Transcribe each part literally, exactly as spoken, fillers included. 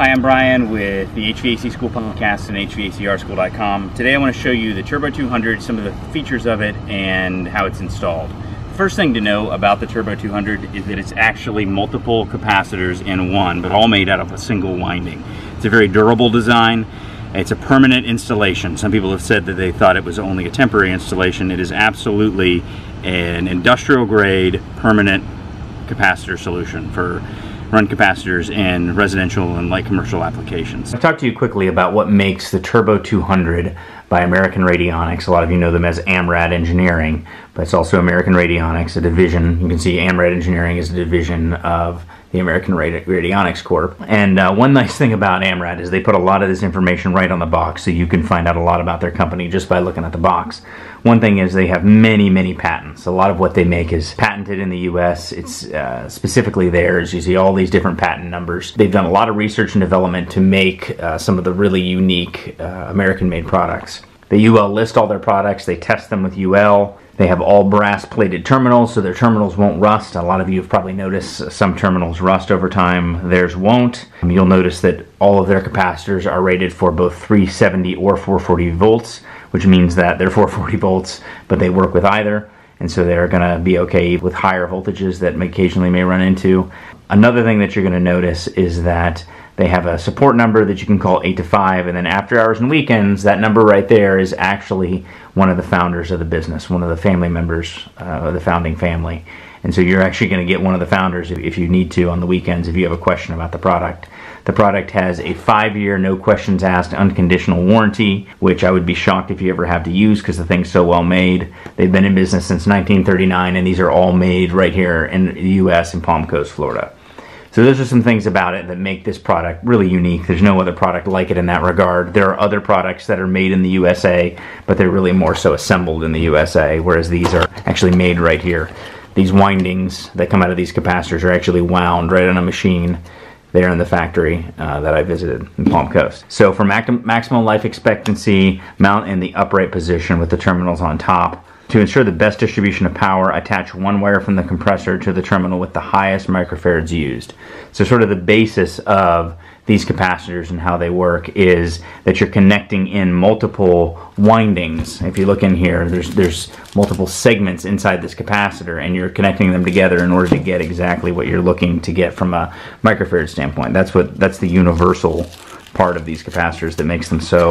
Hi, I'm Brian with the H V A C School podcast and H V A C R school dot com. Today I want to show you the Turbo two hundred, some of the features of it and how it's installed. First thing to know about the Turbo two hundred is that it's actually multiple capacitors in one, but all made out of a single winding. It's a very durable design. It's a permanent installation. Some people have said that they thought it was only a temporary installation. It is absolutely an industrial grade permanent capacitor solution for run capacitors in residential and light commercial applications. I've talked to you quickly about what makes the Turbo two hundred by American Radionics. A lot of you know them as AMRAD Engineering, but it's also American Radionics, a division. You can see AMRAD Engineering is a division of the American Radi Radionics Corp. And uh, one nice thing about AMRAD is they put a lot of this information right on the box, so you can find out a lot about their company just by looking at the box. One thing is they have many, many patents. A lot of what they make is patented in the U S. It's uh, specifically theirs. You see all these different patent numbers. They've done a lot of research and development to make uh, some of the really unique uh, American-made products. The U L list all their products. They test them with U L. They have all brass plated terminals, so their terminals won't rust. A lot of you have probably noticed some terminals rust over time. Theirs won't. You'll notice that all of their capacitors are rated for both three seventy or four forty volts, which means that they're four forty volts, but they work with either. And so they're going to be okay with higher voltages that occasionally may run into. Another thing that you're going to notice is that they have a support number that you can call eight to five, and then after hours and weekends, that number right there is actually one of the founders of the business, one of the family members uh, of the founding family. And so you're actually going to get one of the founders if you need to on the weekends if you have a question about the product. The product has a five year, no questions asked, unconditional warranty, which I would be shocked if you ever have to use because the thing's so well made. They've been in business since nineteen thirty-nine, and these are all made right here in the U S in Palm Coast, Florida. So those are some things about it that make this product really unique. There's no other product like it in that regard. There are other products that are made in the U S A, but they're really more so assembled in the U S A, whereas these are actually made right here. These windings that come out of these capacitors are actually wound right on a machine there in the factory uh, that I visited in Palm Coast. So for maximum life expectancy, mount in the upright position with the terminals on top. To ensure the best distribution of power, attach one wire from the compressor to the terminal with the highest microfarads used. So sort of the basis of these capacitors and how they work is that you're connecting in multiple windings. If you look in here, there's, there's multiple segments inside this capacitor, and you're connecting them together in order to get exactly what you're looking to get from a microfarad standpoint. That's, what, that's the universal part of these capacitors that makes them so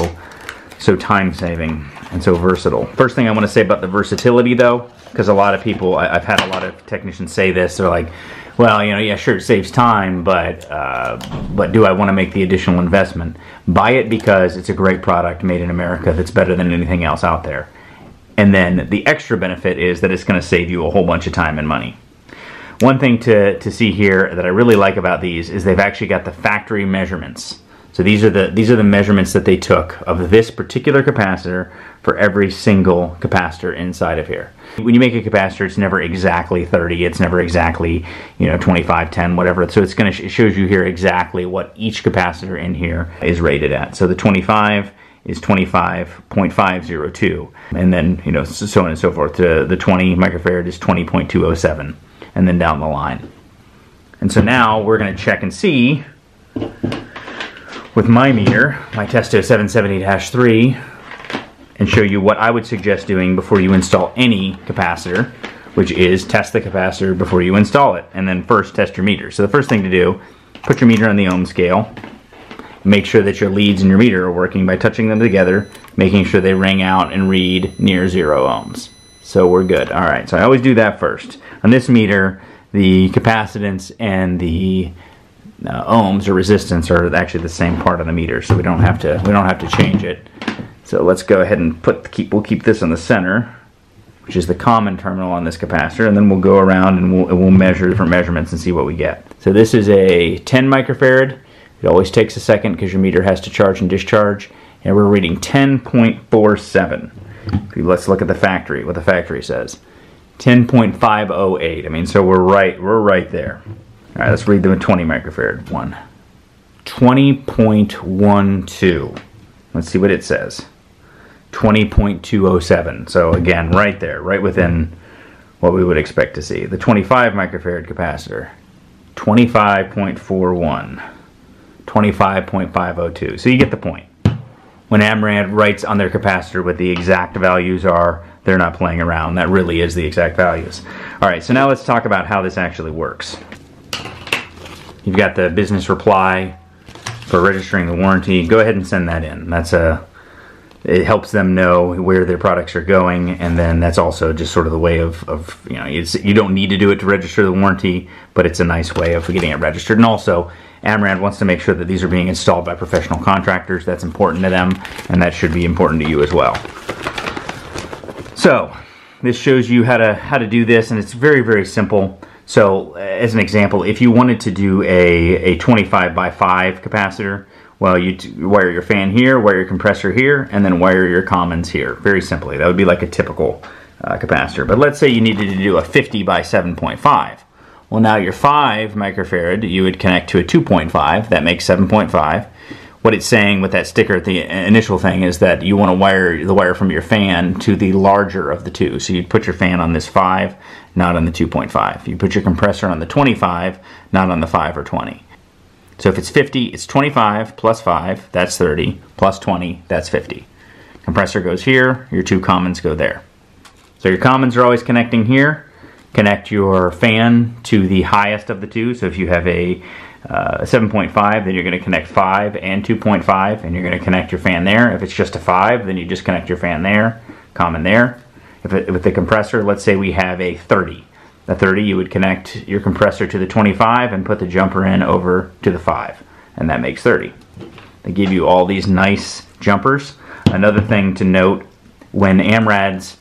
so time-saving and so versatile. First thing I want to say about the versatility, though, because a lot of people, I've had a lot of technicians say this, they're like, well, you know, yeah, sure, it saves time, but uh, but do I want to make the additional investment? Buy it because it's a great product made in America that's better than anything else out there. And then the extra benefit is that it's going to save you a whole bunch of time and money. One thing to, to see here that I really like about these is they've actually got the factory measurements. So these are the these are the measurements that they took of this particular capacitor for every single capacitor inside of here. When you make a capacitor, it's never exactly thirty, it's never exactly, you know, twenty-five, ten, whatever. So it's going to sh it shows you here exactly what each capacitor in here is rated at. So the twenty-five is twenty-five point five zero two, and then, you know, so on and so forth. The, the twenty microfarad is twenty point two oh seven, and then down the line. And so now we're going to check and see with my meter, my Testo seven seventy dash three, and show you what I would suggest doing before you install any capacitor, which is test the capacitor before you install it, and then first test your meter. So the first thing to do, put your meter on the ohm scale, make sure that your leads and your meter are working by touching them together, making sure they ring out and read near zero ohms. So we're good. All right, so I always do that first. On this meter, the capacitance and the Uh, ohms or resistance are actually the same part of the meter, so we don't have to we don't have to change it. So let's go ahead and put the keep we'll keep this on the center, which is the common terminal on this capacitor, and then we'll go around and we'll we'll measure different measurements and see what we get. So this is a ten microfarad. It always takes a second because your meter has to charge and discharge, and we're reading ten point four seven. Let's look at the factory, what the factory says. ten point five oh eight. I mean, so we're right we're right there. All right, let's read the twenty microfarad one. twenty point one two. Let's see what it says. twenty point two oh seven. So again, right there, right within what we would expect to see. The twenty-five microfarad capacitor, twenty-five point four one. twenty-five point five oh two. So you get the point. When AMRAD writes on their capacitor what the exact values are, they're not playing around. That really is the exact values. All right, so now let's talk about how this actually works. You've got the business reply for registering the warranty. Go ahead and send that in. That's a, it helps them know where their products are going, and then that's also just sort of the way of, of you know, it's, you don't need to do it to register the warranty, but it's a nice way of getting it registered. And also, AMRAD wants to make sure that these are being installed by professional contractors. That's important to them, and that should be important to you as well. So, this shows you how to how to do this, and it's very, very simple. So, as an example, if you wanted to do a, a twenty-five by five capacitor, well, you wire your fan here, wire your compressor here, and then wire your commons here. Very simply, that would be like a typical uh, capacitor. But let's say you needed to do a fifty by seven point five. Well, now your five microfarad, you would connect to a two point five. That makes seven point five. What it's saying with that sticker at the initial thing is that you want to wire the wire from your fan to the larger of the two. So you'd put your fan on this five, not on the two point five. You put your compressor on the twenty-five, not on the five or twenty. So if it's fifty, it's twenty-five plus five, that's thirty, plus twenty, that's fifty. Compressor goes here, your two commons go there. So your commons are always connecting here. Connect your fan to the highest of the two. So if you have a uh, seven point five, then you're going to connect five and two point five, and you're going to connect your fan there. If it's just a five, then you just connect your fan there, common there. If it, with the compressor, let's say we have a thirty. The thirty, you would connect your compressor to the twenty-five and put the jumper in over to the five, and that makes thirty. They give you all these nice jumpers. Another thing to note, when AMRADs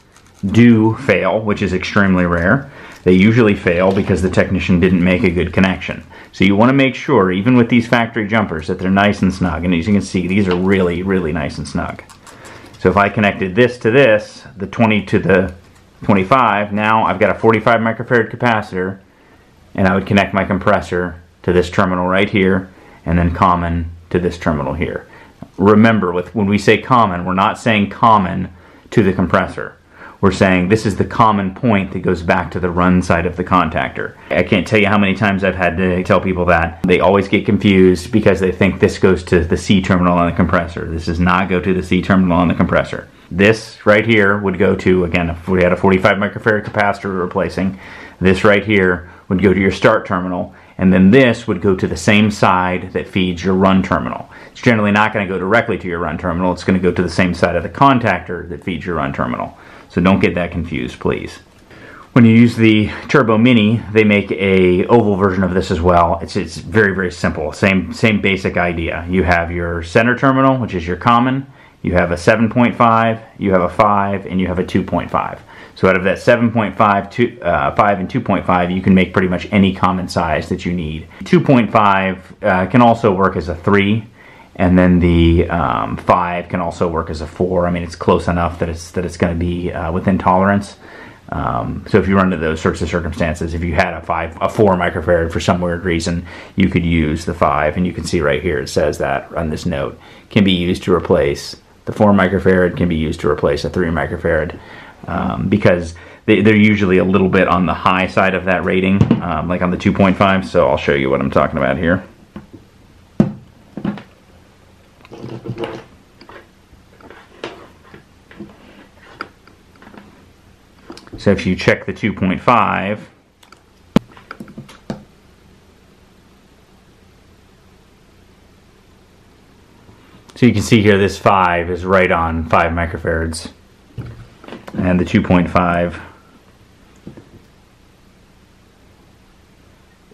do fail, which is extremely rare, they usually fail because the technician didn't make a good connection. So you want to make sure, even with these factory jumpers, that they're nice and snug. And as you can see, these are really, really nice and snug. So if I connected this to this, the twenty to the twenty-five, now I've got a forty-five microfarad capacitor, and I would connect my compressor to this terminal right here, and then common to this terminal here. Remember, with when we say common, we're not saying common to the compressor. We're saying this is the common point that goes back to the run side of the contactor. I can't tell you how many times I've had to tell people that. They always get confused because they think this goes to the C terminal on the compressor. This does not go to the C terminal on the compressor. This right here would go to, again, if we had a forty-five microfarad capacitor we're replacing, this right here would go to your start terminal, and then this would go to the same side that feeds your run terminal. It's generally not going to go directly to your run terminal. It's going to go to the same side of the contactor that feeds your run terminal. So don't get that confused, please. When you use the Turbo Mini, they make a oval version of this as well. It's, it's very, very simple. Same, same basic idea. You have your center terminal, which is your common. You have a seven point five, you have a five, and you have a two point five. So out of that seven point five, five, and two point five, you can make pretty much any common size that you need. two point five uh, can also work as a three. And then the um, five can also work as a four. I mean, it's close enough that it's that it's going to be uh, within tolerance. Um, so if you run into those sorts of circumstances, if you had a five, a four microfarad for some weird reason, you could use the five, and you can see right here it says that on this note can be used to replace the four microfarad, can be used to replace a three microfarad, um, because they, they're usually a little bit on the high side of that rating, um, like on the two point five. So I'll show you what I'm talking about here. So if you check the two point five, so you can see here this five is right on five microfarads, and the two point five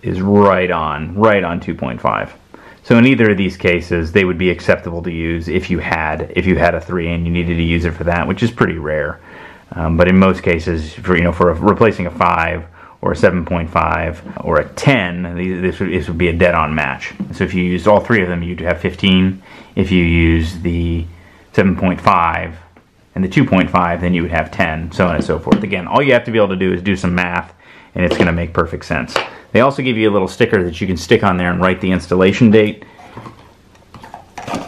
is right on, right on two point five. So in either of these cases, they would be acceptable to use if you had, if you had a three and you needed to use it for that, which is pretty rare. Um, but in most cases, for, you know, for a, replacing a five or a seven point five or a ten, this would, this would be a dead-on match. So if you used all three of them, you'd have fifteen. If you use the seven point five and the two point five, then you would have ten, so on and so forth. Again, all you have to be able to do is do some math, and it's going to make perfect sense. They also give you a little sticker that you can stick on there and write the installation date.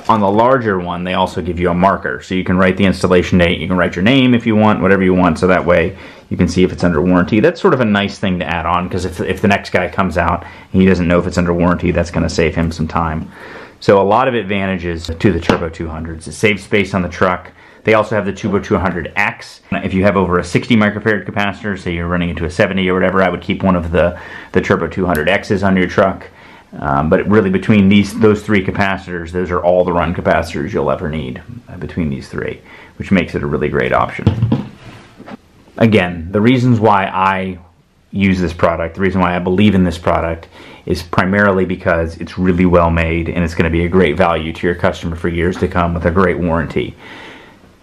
On the larger one, they also give you a marker, so you can write the installation date, you can write your name if you want, whatever you want, so that way you can see if it's under warranty. That's sort of a nice thing to add on, because if, if the next guy comes out and he doesn't know if it's under warranty, that's going to save him some time. So a lot of advantages to the Turbo two hundreds. It saves space on the truck. They also have the Turbo two hundred X. If you have over a sixty microfarad capacitor, say you're running into a seventy or whatever, I would keep one of the, the Turbo two hundred X's on your truck. Um, but really between these those three capacitors, those are all the run capacitors you'll ever need uh, between these three, which makes it a really great option. Again, the reasons why I use this product, the reason why I believe in this product, is primarily because it's really well made and it's going to be a great value to your customer for years to come with a great warranty.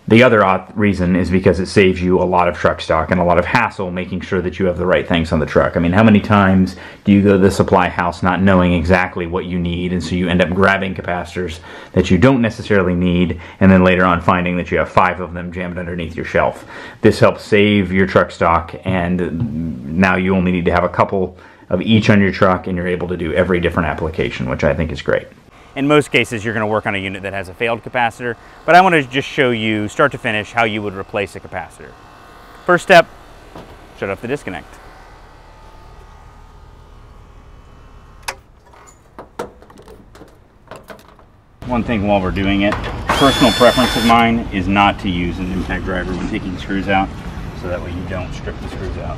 The other reason is because it saves you a lot of truck stock and a lot of hassle making sure that you have the right things on the truck. I mean, how many times do you go to the supply house not knowing exactly what you need, and so you end up grabbing capacitors that you don't necessarily need, and then later on finding that you have five of them jammed underneath your shelf. This helps save your truck stock, and now you only need to have a couple of each on your truck, and you're able to do every different application, which I think is great. In most cases, you're going to work on a unit that has a failed capacitor, but I want to just show you, start to finish, how you would replace a capacitor. First step, shut off the disconnect. One thing while we're doing it, personal preference of mine is not to use an impact driver when taking screws out, so that way you don't strip the screws out.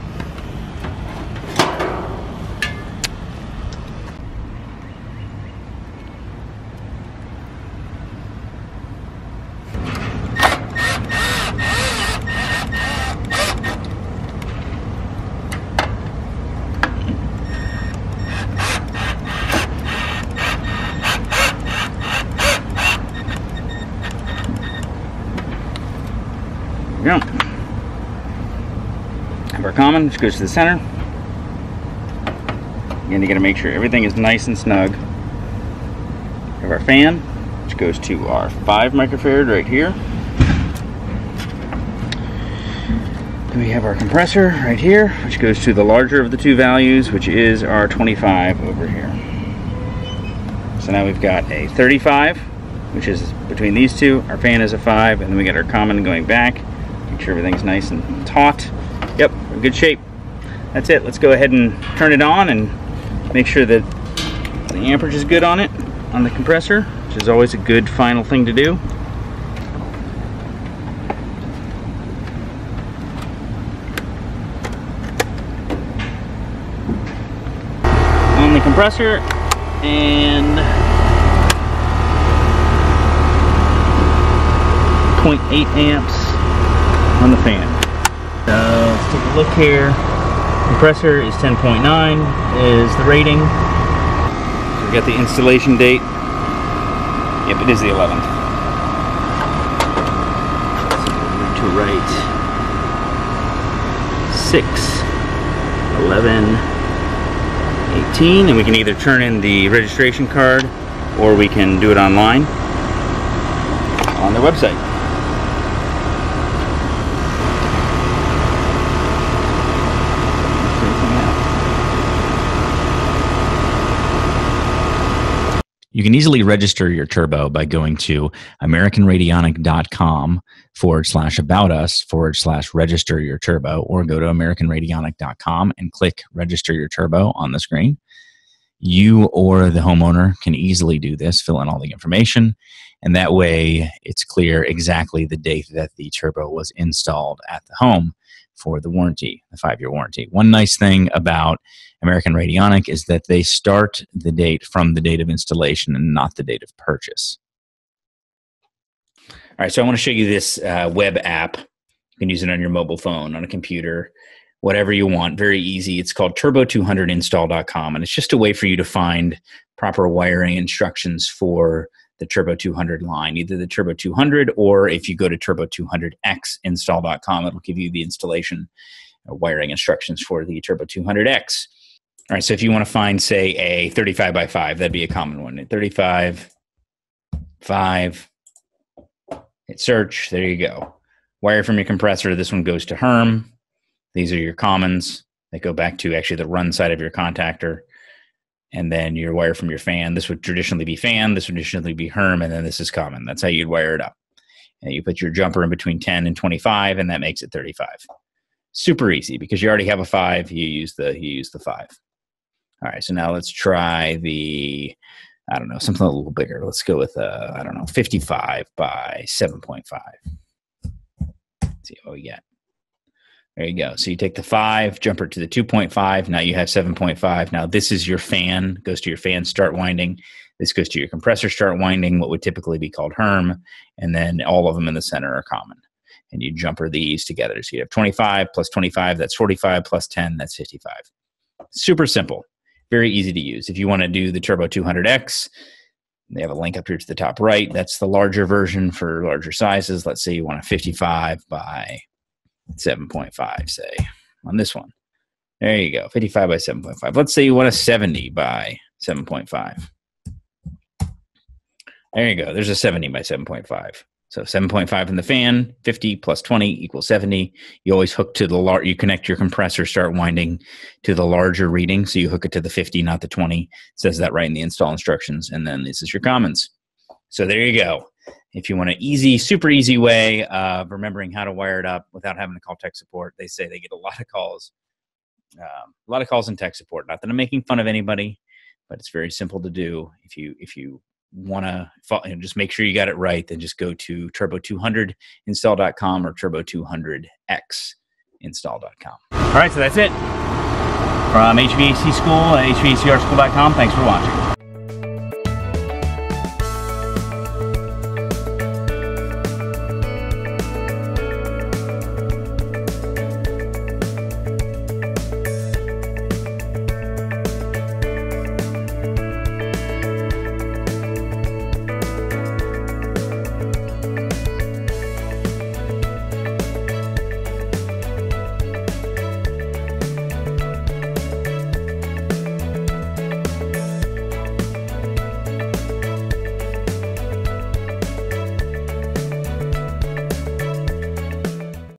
Yeah. Have our common, which goes to the center. Again, you gotta make sure everything is nice and snug. Have our fan, which goes to our five microfarad right here. Then we have our compressor right here, which goes to the larger of the two values, which is our twenty-five over here. So now we've got a thirty-five, which is between these two. Our fan is a five, and then we got our common going back. Make sure everything's nice and taut. Yep, we're in good shape. That's it. Let's go ahead and turn it on and make sure that the amperage is good on it, on the compressor, which is always a good final thing to do. On the compressor, and zero point eight amps. On the fan. So let's take a look here. Compressor is ten point nine is the rating. So we got the installation date. Yep, it is the eleventh. So to right, six, eleven, eighteen, and we can either turn in the registration card or we can do it online on their website. You can easily register your turbo by going to americanradionic.com forward slash about us forward slash register your turbo, or go to americanradionic dot com and click register your turbo on the screen. You or the homeowner can easily do this, fill in all the information, and that way it's clear exactly the date that the turbo was installed at the home for the warranty, the five-year warranty. One nice thing about American Radionic is that they start the date from the date of installation and not the date of purchase. All right, so I want to show you this uh, web app. You can use it on your mobile phone, on a computer, whatever you want, very easy. It's called turbo two hundred install dot com, and it's just a way for you to find proper wiring instructions for the Turbo two hundred line, either the Turbo two hundred, or if you go to turbo two hundred x install dot com, it'll give you the installation or wiring instructions for the Turbo two hundred X. All right, so if you want to find, say, a thirty-five by five, that'd be a common one. thirty-five, five, hit search, there you go. Wire from your compressor, this one goes to Herm. These are your commons. They go back to actually the run side of your contactor. And then your wire from your fan. This would traditionally be fan, this would traditionally be Herm, and then this is common. That's how you'd wire it up. And you put your jumper in between ten and twenty-five, and that makes it thirty-five. Super easy, because you already have a five, you use the, you use the five. All right, so now let's try the I don't know, something a little bigger. Let's go with, uh, I don't know, fifty-five by seven point five. Let's see what we get. There you go. So you take the five, jump it to the two point five. Now you have seven point five. Now this is your fan, goes to your fan start winding. This goes to your compressor start winding, what would typically be called HERM. And then all of them in the center are common. And you jumper these together. So you have twenty-five plus twenty-five, that's forty-five, plus ten, that's fifty-five. Super simple. Very easy to use. If you want to do the Turbo two hundred X, they have a link up here to the top right. That's the larger version for larger sizes. Let's say you want a fifty-five by seven point five, say, on this one. There you go, fifty-five by seven point five. Let's say you want a seventy by seven point five. There you go, there's a seventy by seven point five. So seven point five in the fan, fifty plus twenty equals seventy. You always hook to the large, you connect your compressor start winding to the larger reading. So you hook it to the fifty, not the twenty. It says that right in the install instructions. And then this is your commons. So there you go. If you want an easy, super easy way of remembering how to wire it up without having to call tech support, they say they get a lot of calls, um, a lot of calls in tech support. Not that I'm making fun of anybody, but it's very simple to do. If you, if you, want to you know, just make sure you got it right, then just go to turbo two hundred install dot com or turbo two hundred x install dot com. All right, so that's it from H V A C School at h v a c r school dot com. Thanks for watching.